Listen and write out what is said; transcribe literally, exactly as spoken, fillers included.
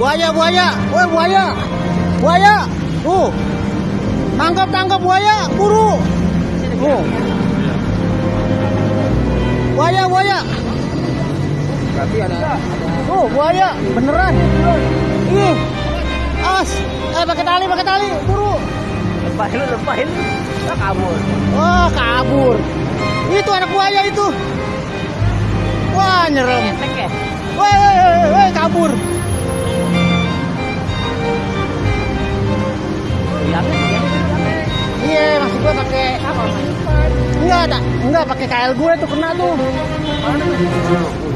Buaya, buaya, woi buaya, buaya, uh, tangkap tangkap buaya, buru, uh, buaya buaya, berarti ada, uh buaya, beneran, ih, as, eh pakai tali pakai tali, buru, lepasin lu lepasin, nah, kabur, wah oh, kabur, itu anak buaya itu, wah nyerem, woi woi woi kabur. Iya, masih gue pakai apa? Enggak, enggak pakai K L gue tuh kena tuh.